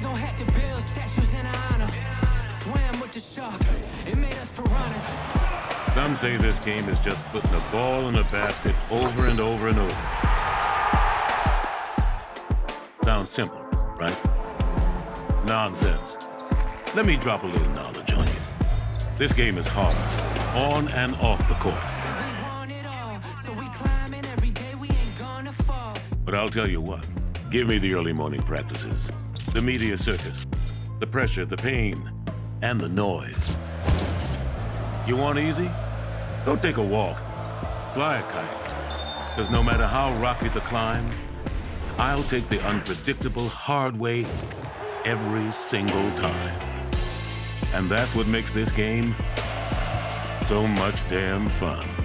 gon' have to build statues in our honor. Swam with the sharks, it made us piranhas. Some say this game is just putting a ball in a basket over and over and over. Sounds simple, right? Nonsense. Let me drop a little knowledge on you. This game is hard, on and off the court. But I'll tell you what, give me the early morning practices, the media circus, the pressure, the pain, and the noise. You want easy? Go take a walk, fly a kite. Because no matter how rocky the climb, I'll take the unpredictable hard way every single time. And that's what makes this game so much damn fun.